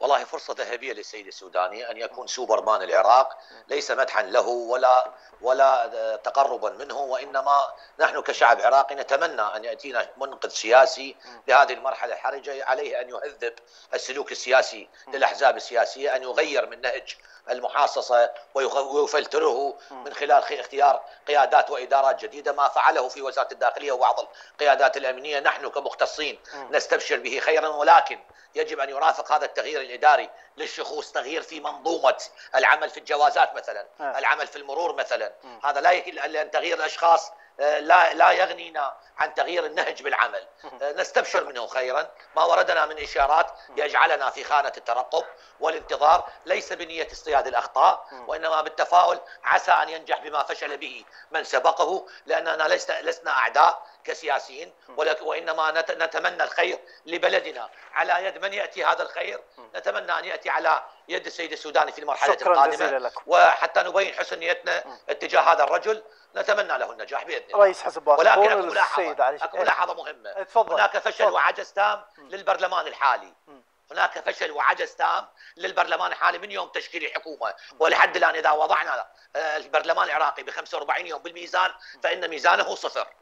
والله فرصة ذهبية للسيد السوداني أن يكون سوبرمان العراق، ليس مدحا له ولا تقربا منه، وإنما نحن كشعب عراقي نتمنى أن يأتينا منقذ سياسي لهذه المرحلة الحرجة. عليه أن يهذب السلوك السياسي للأحزاب السياسية، أن يغير من نهج المحاصصة ويفلتره من خلال اختيار قيادات وإدارات جديدة، ما فعله في وزارة الداخلية وبعض القيادات الأمنية. نحن كمختصين نستبشر به خيرا، ولكن يجب أن يرافق هذا التغيير الإداري للشخوص تغيير في منظومة العمل في الجوازات مثلا، العمل في المرور مثلا. هذا لا يكفي، لأن تغيير الأشخاص لا يغنينا عن تغيير النهج بالعمل. نستبشر منه خيرا، ما وردنا من إشارات يجعلنا في خانة الترقب والانتظار، ليس بنية اصطياد الأخطاء وإنما بالتفاؤل، عسى أن ينجح بما فشل به من سبقه، لأننا لسنا أعداء كسياسيين، وإنما نتمنى الخير لبلدنا. على يد من يأتي هذا الخير؟ نتمنى أن يأتي على يد السيد السوداني في المرحلة القادمة، وحتى نبين حسن نيتنا اتجاه هذا الرجل. نتمنى له النجاح بإذن الله رئيس حزب الله. ولكن أكو ملاحظة مهمة. هناك فشل وعجز تام للبرلمان الحالي، هناك فشل وعجز تام للبرلمان الحالي من يوم تشكيل الحكومة ولحد الآن. إذا وضعنا البرلمان العراقي ب45 يوم بالميزان فإن ميزانه صفر.